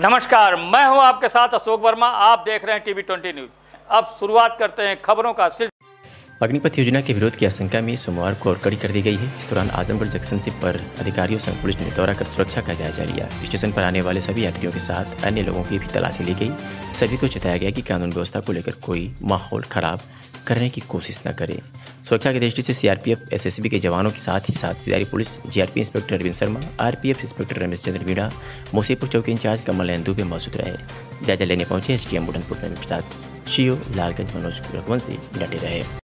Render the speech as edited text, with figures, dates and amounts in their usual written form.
नमस्कार, मैं हूं आपके साथ अशोक वर्मा। आप देख रहे हैं टीवी 20 न्यूज़। अब शुरुआत करते हैं खबरों का सिलसिला। अग्निपथ योजना के विरोध की आशंका में सोमवार को और कड़ी कर दी गई है। इस दौरान आजमगढ़ जंक्शन से पर अधिकारियों संग पुलिस ने दौरा कर सुरक्षा का जायजा लिया। स्टेशन पर आने वाले सभी यात्रियों के साथ अन्य लोगों की भी तलाशी ली गई। सभी को चेताया गया कि कानून व्यवस्था को लेकर कोई माहौल खराब करने की कोशिश न करें। सुरक्षा की दृष्टि से सीआरपीएफ एसएसबी के जवानों के साथ ही साथ police, GRP inspector Arvind Sharma, RPF inspector Ramesh Chandra Bida, Musipur चौकी इंचार्ज कमलेंदु भी मौजूद रहे। जायजा लेने पहुंचे एसडीएम बुढ़नपुर में प्रसाद, लालगंज मनोज रघुवं से डटे रहे।